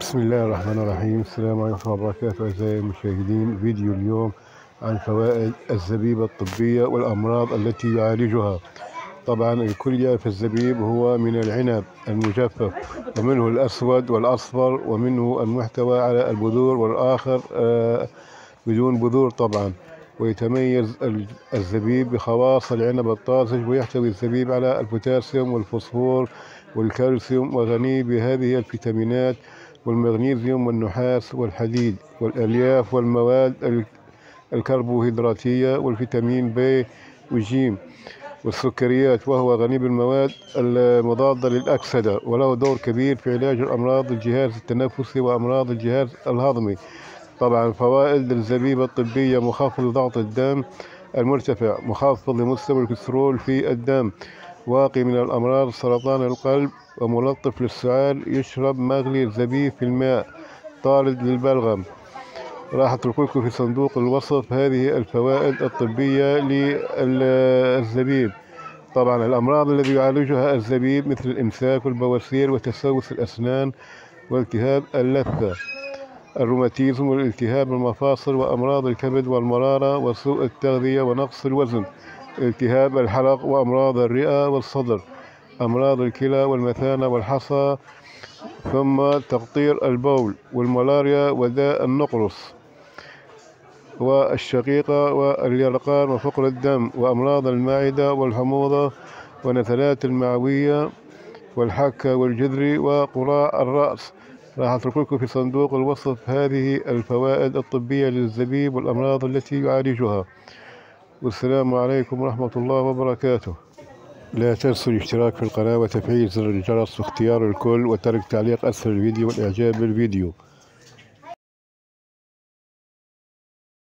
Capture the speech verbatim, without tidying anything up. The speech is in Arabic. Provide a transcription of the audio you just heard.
بسم الله الرحمن الرحيم. السلام عليكم ورحمة الله وبركاته. أعزائي المشاهدين، فيديو اليوم عن فوائد الزبيب الطبية والأمراض التي يعالجها. طبعا الكلية في الزبيب هو من العنب المجفف، ومنه الأسود والأصفر، ومنه المحتوى على البذور والآخر بدون بذور طبعا. ويتميز الزبيب بخواص العنب الطازج، ويحتوي الزبيب على البوتاسيوم والفوسفور والكالسيوم، وغني بهذه الفيتامينات والمغنيسيوم والنحاس والحديد والألياف والمواد الكربوهيدراتية والفيتامين بي وجيم والسكريات، وهو غني بالمواد المضادة للأكسدة، وله دور كبير في علاج أمراض الجهاز التنفسي وأمراض الجهاز الهضمي. طبعا فوائد الزبيب الطبية: مخفض لضغط الدم المرتفع، مخفض لمستوى الكوليسترول في الدم، واقي من الأمراض سرطان القلب، وملطف للسعال. يشرب مغلي الزبيب في الماء، طارد للبلغم. راح أترككم في صندوق الوصف هذه الفوائد الطبية للزبيب. طبعا الأمراض التي يعالجها الزبيب مثل الإمساك والبواسير وتسوس الأسنان والتهاب اللثة، الروماتيزم والالتهاب المفاصل، وأمراض الكبد والمرارة وسوء التغذية ونقص الوزن، التهاب الحلق وأمراض الرئة والصدر، أمراض الكلى والمثانة والحصى، ثم تقطير البول والملاريا وداء النقرس والشقيقة واليرقان وفقر الدم، وأمراض المعدة والحموضة ونزلات المعوية والحكة والجذري وقراء الرأس. راح أترك لكم في صندوق الوصف هذه الفوائد الطبية للزبيب والأمراض التي يعالجها. والسلام عليكم ورحمة الله وبركاته. لا تنسوا الاشتراك في القناة وتفعيل زر الجرس واختيار الكل، وترك تعليق أسفل الفيديو والإعجاب بالفيديو.